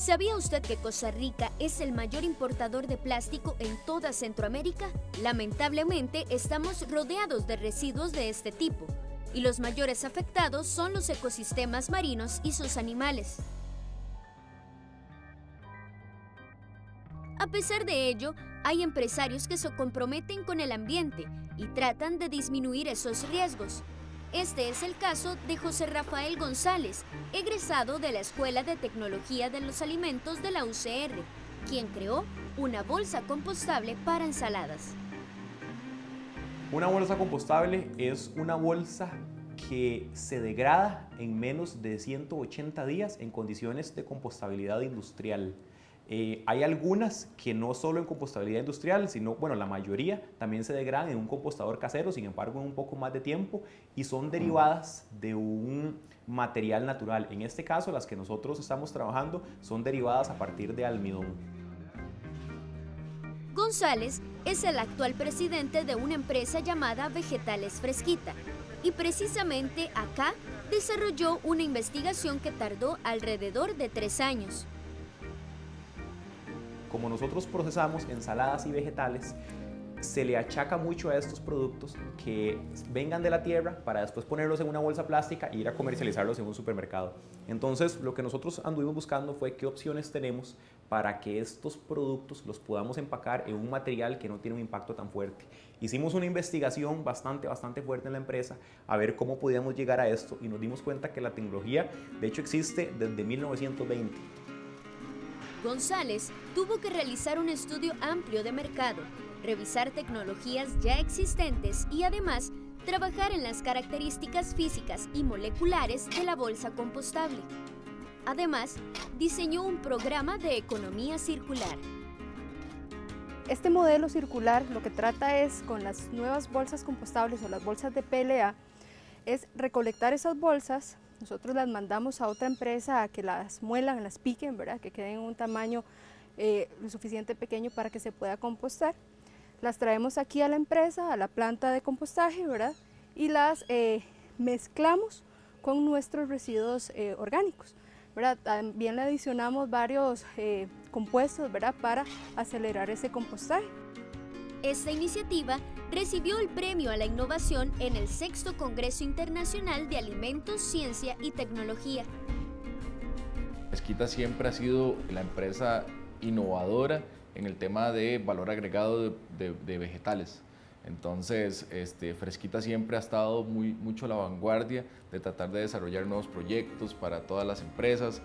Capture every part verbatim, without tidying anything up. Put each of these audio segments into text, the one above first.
¿Sabía usted que Costa Rica es el mayor importador de plástico en toda Centroamérica? Lamentablemente, estamos rodeados de residuos de este tipo, y los mayores afectados son los ecosistemas marinos y sus animales. A pesar de ello, hay empresarios que se comprometen con el ambiente y tratan de disminuir esos riesgos. Este es el caso de José Rafael González, egresado de la Escuela de Tecnología de los Alimentos de la U C R, quien creó una bolsa compostable para ensaladas. Una bolsa compostable es una bolsa que se degrada en menos de ciento ochenta días en condiciones de compostabilidad industrial. Eh, hay algunas que no solo en compostabilidad industrial, sino, bueno, la mayoría también se degradan en un compostador casero, sin embargo, en un poco más de tiempo, y son derivadas de un material natural. En este caso, las que nosotros estamos trabajando son derivadas a partir de almidón. González es el actual presidente de una empresa llamada Vegetales Fresquita, y precisamente acá desarrolló una investigación que tardó alrededor de tres años. Como nosotros procesamos ensaladas y vegetales, se le achaca mucho a estos productos que vengan de la tierra para después ponerlos en una bolsa plástica e ir a comercializarlos en un supermercado. Entonces, lo que nosotros anduvimos buscando fue qué opciones tenemos para que estos productos los podamos empacar en un material que no tiene un impacto tan fuerte. Hicimos una investigación bastante, bastante fuerte en la empresa a ver cómo podíamos llegar a esto y nos dimos cuenta que la tecnología, de hecho, existe desde mil novecientos veinte. González tuvo que realizar un estudio amplio de mercado, revisar tecnologías ya existentes y además trabajar en las características físicas y moleculares de la bolsa compostable. Además, diseñó un programa de economía circular. Este modelo circular lo que trata es, con las nuevas bolsas compostables o las bolsas de P L A, es recolectar esas bolsas. Nosotros las mandamos a otra empresa a que las muelan, las piquen, ¿verdad? Que queden en un tamaño eh, lo suficiente pequeño para que se pueda compostar. Las traemos aquí a la empresa, a la planta de compostaje, ¿verdad? Y las eh, mezclamos con nuestros residuos eh, orgánicos, ¿verdad? También le adicionamos varios eh, compuestos, ¿verdad? Para acelerar ese compostaje. Esta iniciativa recibió el premio a la innovación en el sexto Congreso Internacional de Alimentos, Ciencia y Tecnología. Fresquita siempre ha sido la empresa innovadora en el tema de valor agregado de, de, de vegetales. Entonces, este, Fresquita siempre ha estado muy, mucho a la vanguardia de tratar de desarrollar nuevos proyectos para todas las empresas.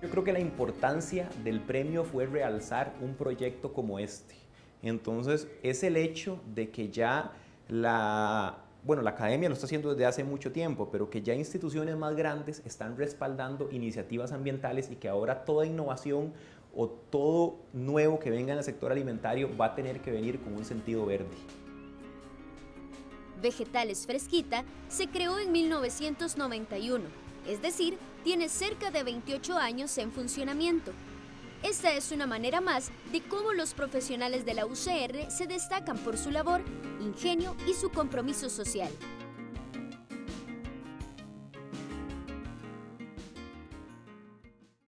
Yo creo que la importancia del premio fue realzar un proyecto como este. Entonces, es el hecho de que ya la, bueno, la academia lo está haciendo desde hace mucho tiempo, pero que ya instituciones más grandes están respaldando iniciativas ambientales y que ahora toda innovación o todo nuevo que venga en el sector alimentario va a tener que venir con un sentido verde. Vegetales Fresquita se creó en mil novecientos noventa y uno, es decir, tiene cerca de veintiocho años en funcionamiento. Esta es una manera más de cómo los profesionales de la U C R se destacan por su labor, ingenio y su compromiso social.